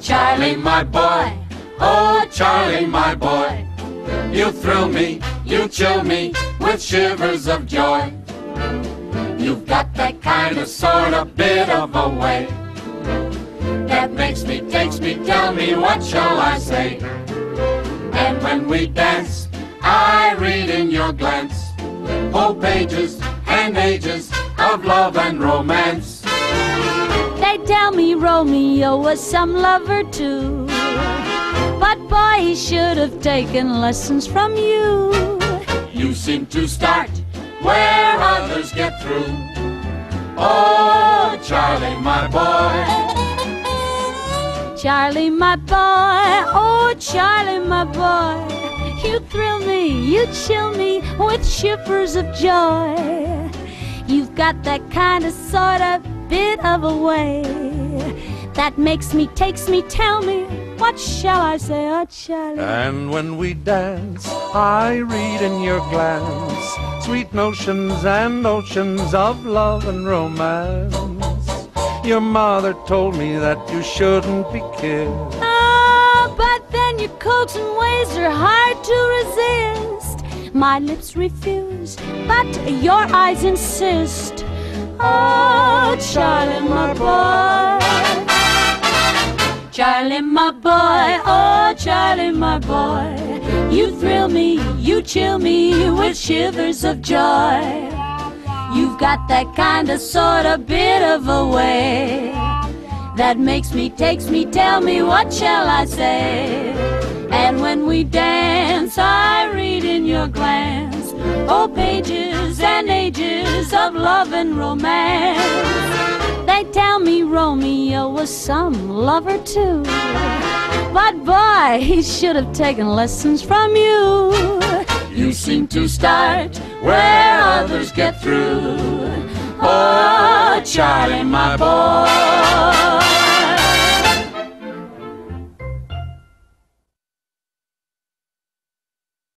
Charley, my boy, oh Charley, my boy, you thrill me, you chill me with shivers of joy. You've got that kind of sort of bit of a way that makes me, takes me, tell me what shall I say. And when we dance, I read in your glance whole pages and ages of love and romance. They tell me Romeo was some lover too, but boy, he should have taken lessons from you. You seem to start where others get through. Oh, Charley, my boy. Charley, my boy. Oh, Charley, my boy. You thrill me, you chill me with shivers of joy. You've got that kind of sort of bit of a way that makes me, takes me, tell me what shall I say, oh Charley. And when we dance, I read in your glance sweet notions and notions of love and romance. Your mother told me that you shouldn't be kissed, oh, but then your coaxing ways are hard to resist. My lips refuse, but your eyes insist. Oh, Charley, my boy. Charley, my boy. Oh, Charley, my boy. You thrill me, you chill me with shivers of joy. You've got that kind of sort of bit of a way that makes me, takes me, tell me what shall I say. And when we dance, I read in your glance whole pages and ages of love and romance. They tell me Romeo was some lover too, but boy, he should have taken lessons from you. You seem to start where others get through. Oh, Charley, my boy.